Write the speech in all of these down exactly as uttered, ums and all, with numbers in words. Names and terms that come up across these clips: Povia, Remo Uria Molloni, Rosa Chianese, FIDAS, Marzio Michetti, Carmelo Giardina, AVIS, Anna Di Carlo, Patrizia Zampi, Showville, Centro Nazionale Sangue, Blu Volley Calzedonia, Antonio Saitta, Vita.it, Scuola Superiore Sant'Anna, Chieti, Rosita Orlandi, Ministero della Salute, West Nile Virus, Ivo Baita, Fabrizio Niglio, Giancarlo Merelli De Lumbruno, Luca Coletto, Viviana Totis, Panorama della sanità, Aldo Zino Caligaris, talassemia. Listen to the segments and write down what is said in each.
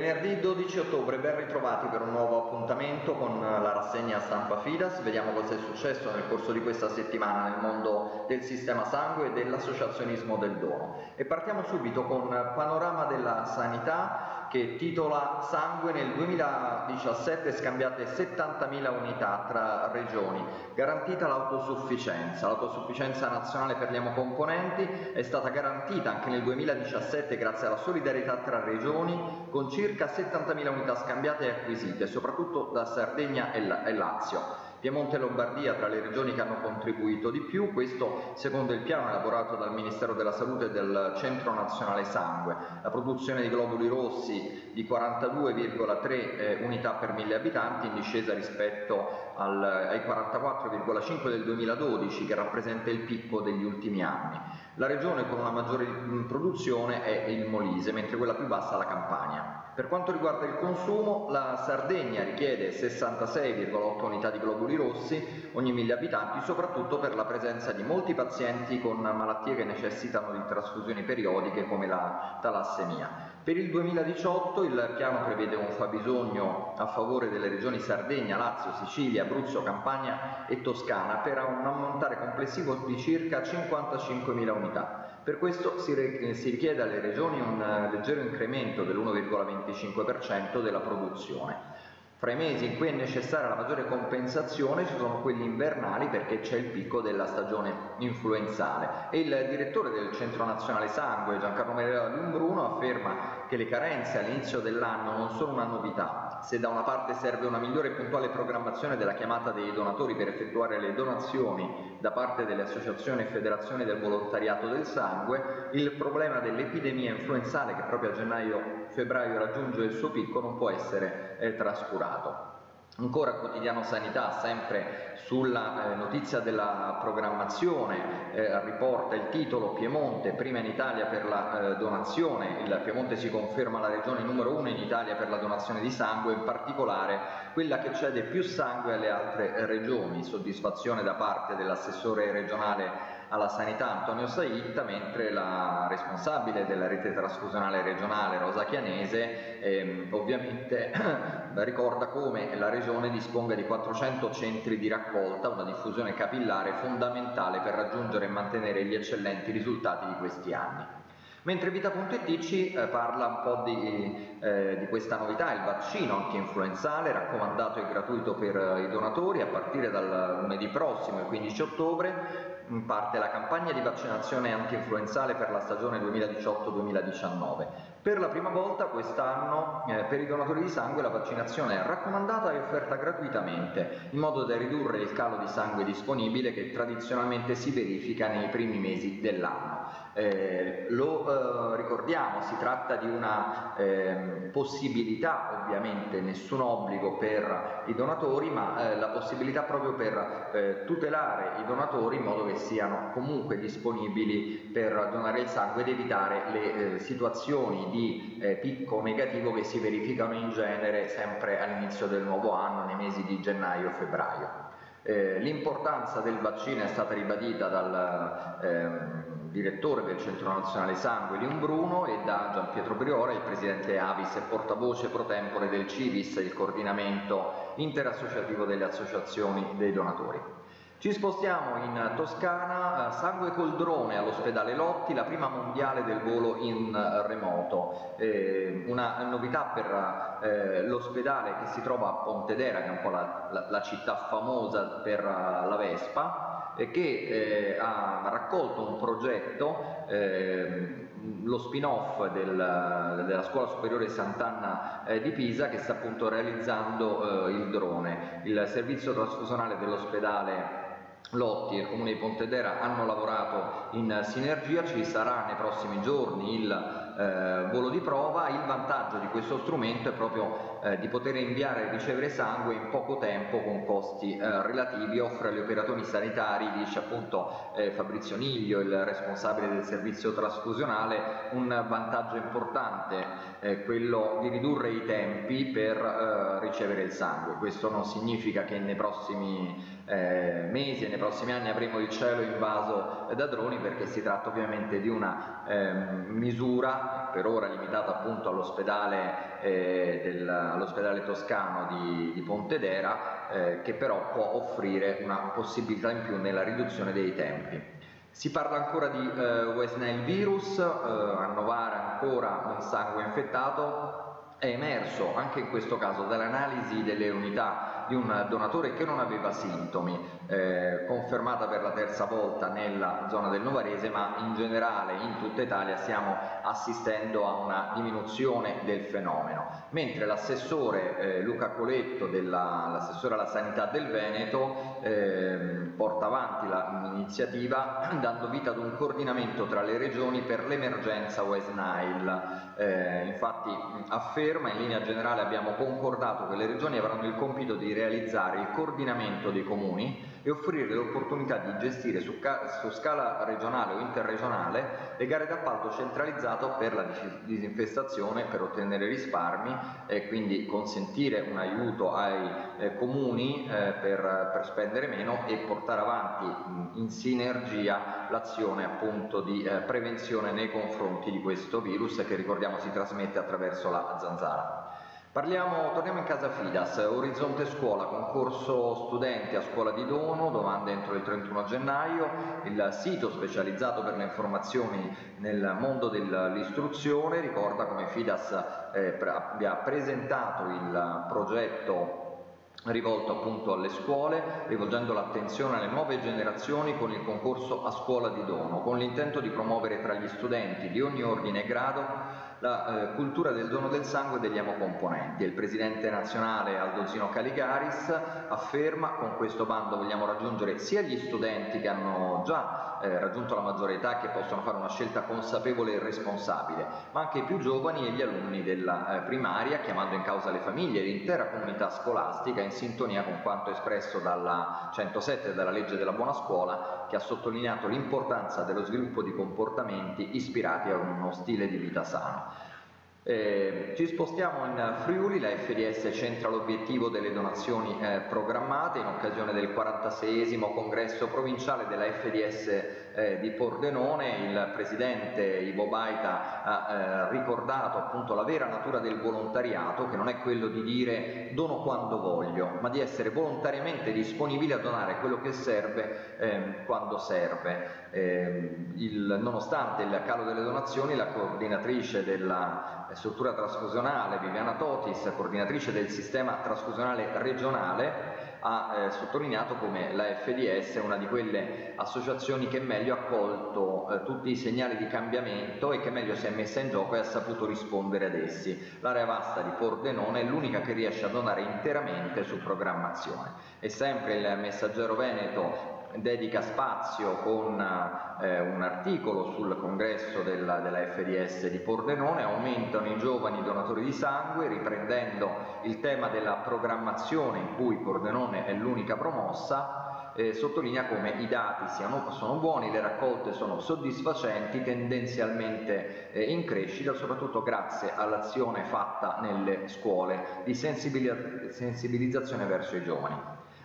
Venerdì dodici ottobre, ben ritrovati per un nuovo appuntamento con la rassegna stampa FIDAS. Vediamo cosa è successo nel corso di questa settimana nel mondo del sistema sangue e dell'associazionismo del dono. E partiamo subito con Panorama della sanità che titola Sangue nel duemiladiciassette scambiate settantamila unità tra regioni, garantita l'autosufficienza. L'autosufficienza nazionale per gli emocomponenti è stata garantita anche nel duemiladiciassette grazie alla solidarietà tra regioni, con circa settantamila unità scambiate e acquisite, soprattutto da Sardegna e Lazio. Piemonte e Lombardia tra le regioni che hanno contribuito di più, questo secondo il piano elaborato dal Ministero della Salute e del Centro Nazionale Sangue. La produzione di globuli rossi di quarantadue virgola tre unità per mille abitanti, in discesa rispetto al, ai quarantaquattro virgola cinque del duemiladodici, che rappresenta il picco degli ultimi anni. La regione con una maggiore produzione è il Molise, mentre quella più bassa è la Campania. Per quanto riguarda il consumo, la Sardegna richiede sessantasei virgola otto unità di globuli rossi ogni mille abitanti, soprattutto per la presenza di molti pazienti con malattie che necessitano di trasfusioni periodiche come la talassemia. Per il duemiladiciotto il piano prevede un fabbisogno a favore delle regioni Sardegna, Lazio, Sicilia, Abruzzo, Campania e Toscana per un ammontare complessivo di circa cinquantacinquemila unità. Per questo si richiede alle regioni un leggero incremento dell'uno virgola venticinque per cento della produzione. Fra i mesi in cui è necessaria la maggiore compensazione ci sono quelli invernali, perché c'è il picco della stagione influenzale. E il direttore del Centro Nazionale Sangue, Giancarlo Merelli De Lumbruno, afferma che le carenze all'inizio dell'anno non sono una novità. Se da una parte serve una migliore e puntuale programmazione della chiamata dei donatori per effettuare le donazioni da parte delle associazioni e federazioni del volontariato del sangue, il problema dell'epidemia influenzale, che proprio a gennaio-febbraio raggiunge il suo picco, non può essere eh, trascurato. Ancora quotidiano sanità, sempre sulla eh, notizia della programmazione, eh, riporta il titolo Piemonte, prima in Italia per la eh, donazione. Il Piemonte si conferma la regione numero uno in Italia per la donazione di sangue, in particolare quella che cede più sangue alle altre regioni. Soddisfazione da parte dell'assessore regionale alla sanità Antonio Saitta, mentre la responsabile della rete trasfusionale regionale Rosa Chianese ehm, ovviamente ricorda come la regione disponga di quattrocento centri di raccolta, una diffusione capillare fondamentale per raggiungere e mantenere gli eccellenti risultati di questi anni. Mentre Vita.it ci eh, parla un po' di, eh, di questa novità, il vaccino antinfluenzale raccomandato e gratuito per eh, i donatori a partire dal lunedì prossimo, il quindici ottobre, in parte la campagna di vaccinazione antinfluenzale per la stagione duemiladiciotto duemiladiciannove. Per la prima volta quest'anno eh, per i donatori di sangue la vaccinazione è raccomandata e offerta gratuitamente, in modo da ridurre il calo di sangue disponibile che tradizionalmente si verifica nei primi mesi dell'anno. Eh, lo eh, ricordiamo, si tratta di una eh, possibilità, ovviamente nessun obbligo per i donatori, ma eh, la possibilità proprio per eh, tutelare i donatori in modo che siano comunque disponibili per donare il sangue ed evitare le eh, situazioni di eh, picco negativo che si verificano in genere sempre all'inizio del nuovo anno, nei mesi di gennaio e febbraio. Eh, l'importanza del vaccino è stata ribadita dal eh, direttore del Centro Nazionale Sangue De Lumbruno e da Gian Pietro Briora, il presidente Avis e portavoce pro tempore del Civis, il coordinamento interassociativo delle associazioni dei donatori. Ci spostiamo in Toscana, sangue col drone all'ospedale Lotti, la prima mondiale del volo in remoto. Eh, una novità per eh, l'ospedale che si trova a Pontedera, che è un po' la, la, la città famosa per uh, la Vespa, eh, che eh, ha raccolto un progetto, eh, lo spin-off del, della Scuola Superiore Sant'Anna eh, di Pisa, che sta appunto realizzando eh, il drone. Il servizio trasfusionale dell'ospedale Lotti e il Comune di Pontedera hanno lavorato in sinergia, ci sarà nei prossimi giorni il eh, volo di prova. Il vantaggio di questo strumento è proprio eh, di poter inviare e ricevere sangue in poco tempo con costi eh, relativi, offre agli operatori sanitari, dice appunto eh, Fabrizio Niglio, il responsabile del servizio trasfusionale, un vantaggio importante, eh, quello di ridurre i tempi per eh, ricevere il sangue. Questo non significa che nei prossimi eh, mesi e nei prossimi anni avremo il cielo invaso da droni, perché si tratta ovviamente di una eh, misura per ora limitata appunto all'ospedale eh, del, all'ospedale toscano di, di Pontedera, eh, che però può offrire una possibilità in più nella riduzione dei tempi. Si parla ancora di eh, West Nile Virus, eh, a Novara ancora un sangue infettato. È emerso anche in questo caso dall'analisi delle unità di un donatore che non aveva sintomi, eh, confermata per la terza volta nella zona del Novarese, ma in generale in tutta Italia stiamo assistendo a una diminuzione del fenomeno, mentre l'assessore eh, Luca Coletto, l'assessore alla sanità del Veneto, eh, porta avanti l'iniziativa dando vita ad un coordinamento tra le regioni per l'emergenza West Nile. Eh, infatti afferma: in linea generale abbiamo concordato che le regioni avranno il compito di realizzare il coordinamento dei comuni e offrire l'opportunità di gestire su, su scala regionale o interregionale le gare d'appalto centralizzato per la disinfestazione, per ottenere risparmi e quindi consentire un aiuto ai eh, comuni eh, per, per spendere meno e portare avanti in sinergia l'azione appunto di eh, prevenzione nei confronti di questo virus che, ricordiamo, si trasmette attraverso la zanzara. Parliamo, torniamo in casa FIDAS. Orizzonte Scuola, concorso studenti a scuola di dono, domande entro il trentuno gennaio. Il sito specializzato per le informazioni nel mondo dell'istruzione ricorda come FIDAS eh, pre- abbia presentato il progetto rivolto appunto alle scuole, rivolgendo l'attenzione alle nuove generazioni con il concorso a scuola di dono, con l'intento di promuovere tra gli studenti di ogni ordine e grado la eh, cultura del dono del sangue e degli emocomponenti. Il presidente nazionale Aldo Zino Caligaris afferma: con questo bando vogliamo raggiungere sia gli studenti che hanno già eh, raggiunto la maggiore età, che possono fare una scelta consapevole e responsabile, ma anche i più giovani e gli alunni della eh, primaria, chiamando in causa le famiglie e l'intera comunità scolastica, in sintonia con quanto espresso dalla centosette, dalla legge della buona scuola, che ha sottolineato l'importanza dello sviluppo di comportamenti ispirati a uno stile di vita sano. Eh, ci spostiamo in Friuli. La F I D A S centra l'obiettivo delle donazioni eh, programmate in occasione del quarantaseiesimo congresso provinciale della F I D A S eh, di Pordenone. Il presidente Ivo Baita ha eh, ricordato appunto la vera natura del volontariato, che non è quello di dire dono quando voglio, ma di essere volontariamente disponibili a donare quello che serve eh, quando serve. Eh, il, nonostante il calo delle donazioni, la coordinatrice della struttura trasfusionale Viviana Totis, coordinatrice del sistema trasfusionale regionale, ha eh, sottolineato come la F D S è una di quelle associazioni che meglio ha accolto eh, tutti i segnali di cambiamento e che meglio si è messa in gioco e ha saputo rispondere ad essi. L'area vasta di Pordenone è l'unica che riesce a donare interamente su programmazione. E sempre il Messaggero Veneto dedica spazio con eh, un articolo sul congresso della, della F D S di Pordenone. Aumentano i giovani donatori di sangue, riprendendo il tema della programmazione in cui Pordenone è l'unica promossa. Eh, sottolinea come i dati siano, sono buoni, le raccolte sono soddisfacenti, tendenzialmente eh, in crescita, soprattutto grazie all'azione fatta nelle scuole di sensibilizzazione verso i giovani.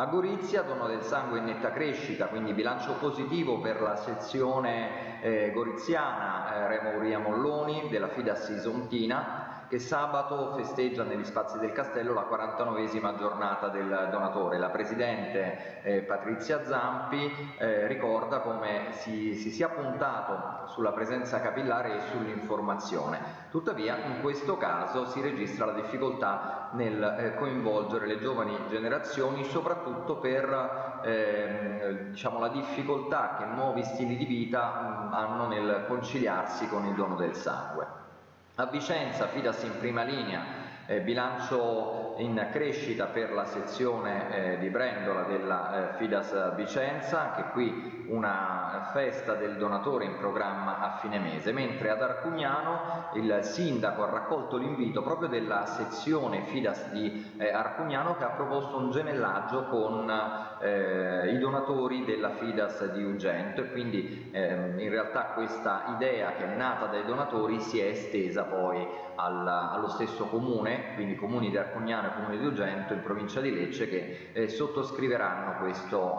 A Gorizia, dono del sangue in netta crescita, quindi bilancio positivo per la sezione eh, goriziana eh, Remo Uria Molloni della FIDAS isontina, che sabato festeggia negli spazi del castello la quarantanovesima giornata del donatore. La presidente eh, Patrizia Zampi eh, ricorda come si, si sia puntato sulla presenza capillare e sull'informazione. Tuttavia in questo caso si registra la difficoltà nel eh, coinvolgere le giovani generazioni, soprattutto per ehm, diciamo, la difficoltà che nuovi stili di vita mh, hanno nel conciliarsi con il dono del sangue. A Vicenza, FIDAS in prima linea, eh, bilancio in crescita per la sezione eh, di Brendola della eh, FIDAS Vicenza, anche qui una festa del donatore in programma a fine mese, mentre ad Arcugnano il sindaco ha raccolto l'invito proprio della sezione FIDAS di eh, Arcugnano, che ha proposto un gemellaggio con eh, i donatori della FIDAS di Ugento, e quindi ehm, in realtà questa idea che è nata dai donatori si è estesa poi alla, allo stesso comune, quindi i comuni di Arcugnano nel comune di Ugento, in provincia di Lecce, che eh, sottoscriveranno questo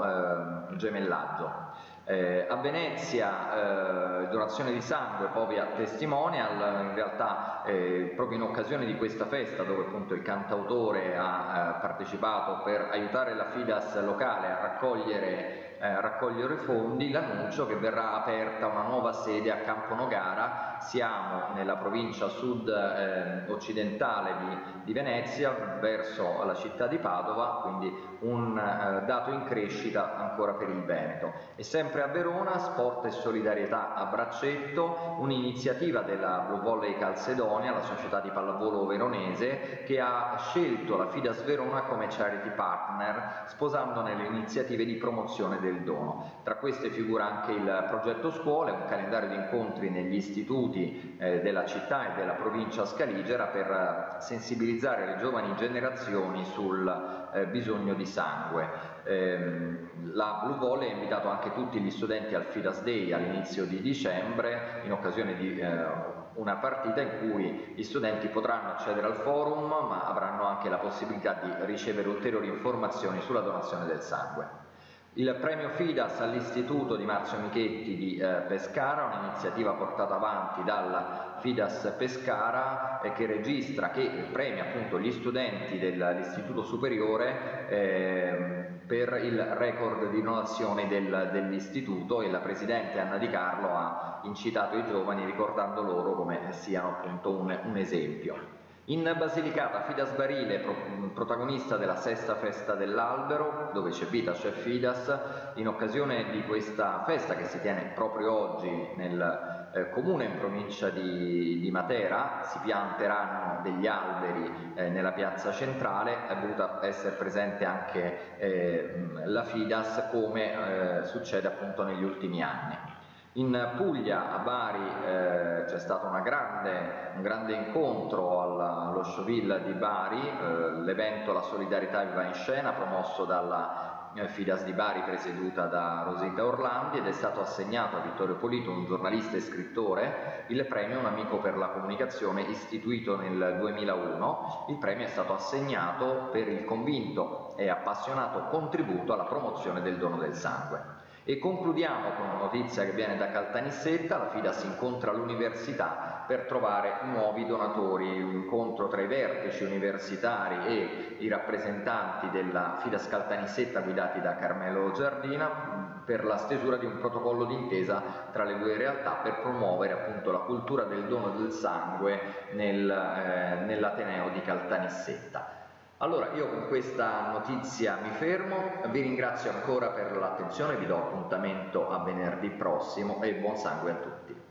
eh, gemellaggio. Eh, a Venezia eh, donazione di sangue Povia Testimonial, in realtà eh, proprio in occasione di questa festa, dove appunto il cantautore ha eh, partecipato per aiutare la FIDAS locale a raccogliere, eh, raccogliere fondi, l'annuncio che verrà aperta una nuova sede a Camponogara. Siamo nella provincia sud eh, occidentale di, di Venezia, verso la città di Padova, quindi un eh, dato in crescita ancora per il Veneto. E sempre a Verona, Sport e Solidarietà a Braccetto, un'iniziativa della Blu Volley Calzedonia, la società di pallavolo veronese, che ha scelto la FIDAS Verona come charity partner, sposandone le iniziative di promozione del dono. Tra queste figura anche il progetto Scuole, un calendario di incontri negli istituti eh, della città e della provincia scaligera per sensibilizzare le giovani generazioni sul eh, bisogno di sangue. Eh, la Blu Volley ha invitato anche tutti gli studenti al FIDAS Day all'inizio di dicembre, in occasione di eh, una partita in cui gli studenti potranno accedere al forum, ma avranno anche la possibilità di ricevere ulteriori informazioni sulla donazione del sangue. Il premio FIDAS all'Istituto di Marzio Michetti di eh, Pescara, un'iniziativa portata avanti dalla FIDAS Pescara eh, che registra, che premia appunto gli studenti dell'Istituto Superiore eh, per il record di donazione del, dell'istituto, e la Presidente Anna Di Carlo ha incitato i giovani ricordando loro come siano appunto un, un esempio. In Basilicata, FIDAS Barile, pro, protagonista della sesta festa dell'albero, dove c'è vita, c'è FIDAS. In occasione di questa festa, che si tiene proprio oggi nel eh, comune in provincia di, di Matera, si pianteranno degli alberi eh, nella piazza centrale. È voluta essere presente anche eh, la FIDAS, come eh, succede appunto negli ultimi anni. In Puglia, a Bari, eh, c'è stato una grande, un grande incontro alla, allo Showville di Bari. Eh, l'evento La Solidarietà Viva in Scena, promosso dalla eh, FIDAS di Bari, presieduta da Rosita Orlandi, ed è stato assegnato a Vittorio Polito, un giornalista e scrittore, il premio Un Amico per la Comunicazione, istituito nel duemilauno. Il premio è stato assegnato per il convinto e appassionato contributo alla promozione del dono del sangue. E concludiamo con una notizia che viene da Caltanissetta. La FIDAS incontra l'università per trovare nuovi donatori, un incontro tra i vertici universitari e i rappresentanti della FIDAS Caltanissetta guidati da Carmelo Giardina per la stesura di un protocollo d'intesa tra le due realtà per promuovere appunto la cultura del dono del sangue nel, eh, nell'Ateneo di Caltanissetta. Allora, io con questa notizia mi fermo, vi ringrazio ancora per l'attenzione, vi do appuntamento a venerdì prossimo e buon sangue a tutti.